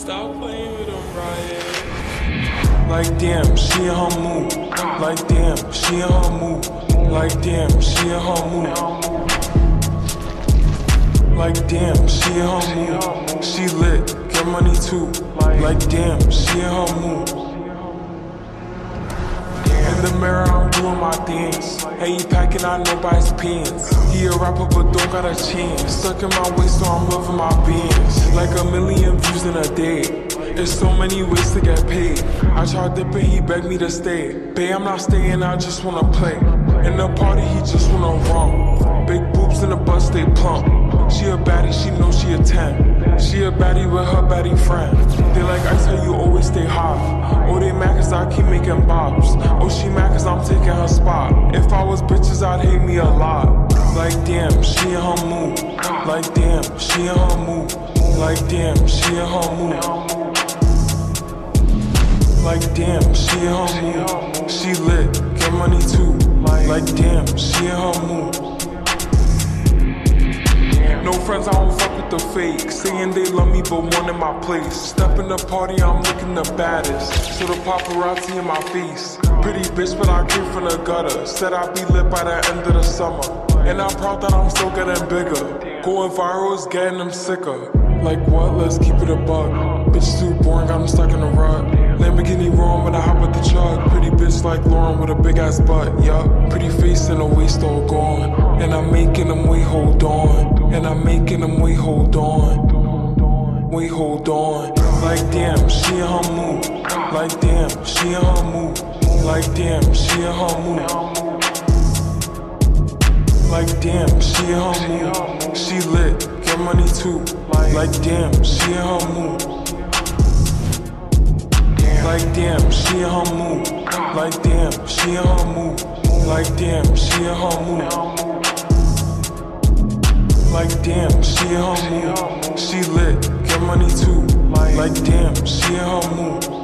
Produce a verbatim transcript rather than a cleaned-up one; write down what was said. Stop playing with them, Ryan. Like damn, she in her mood. Like damn, she in her mood. Like damn, she in her mood. Like damn, she in her mood. She lit, get money too. Like damn, she in her mood. In the mirror, I'm doing my dance. Ain't packing out nobody's pants. He a rapper, but don't got a chance. Stuck in my waist, so I'm loving my bands. Like a million views in a day. There's so many ways to get paid. I tried dipping, he begged me to stay. Babe, I'm not staying, I just wanna play. In the party, he just wanna run. Big boobs in the bus, they plump. She a baddie, she knows she a ten. She a baddie with her baddie friend. They like ice, how you always stay hot. Oh, they mad cause I keep making bops. Oh, she mad cause I'm taking her spot. If I was bitches, I'd hate me a lot. Like damn, she in her mood. Like damn, she in her mood. Like damn, she in her mood. Like damn, she in her mood. She lit, get money too. Like damn, she in her mood. No friends, I don't fuck with the fake. Saying they love me, but one in my place. Step in the party, I'm looking the baddest. So the paparazzi in my face. Pretty bitch, but I came from the gutter. Said I'd be lit by the end of the summer. And I'm proud that I'm still getting bigger. Going viral is getting them sicker. Like what? Let's keep it a buck. Bitch too boring, got them stuck in the rut. Lamborghini roaring when I hop with the truck. Pretty bitch like Lauren with a big ass butt, yup. Pretty face and a waist all gone. And I'm making them wait, hold on. And I'm making them wait, hold on. Wait, hold on. Like damn, she in her mood. Like damn, she in her mood. Like damn, she in her mood. Like damn, she in her mood. She lit, get money too. Like damn, she in her mood. Like damn, she in her mood. Like damn, she in her mood. Like damn, she in her mood. Like damn, she in her mood. She lit, get money too. Like damn, she in her mood.